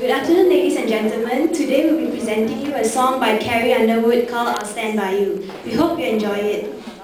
Good afternoon, ladies and gentlemen. Today we'll be presenting you a song by Carrie Underwood called I'll Stand By You. We hope you enjoy it.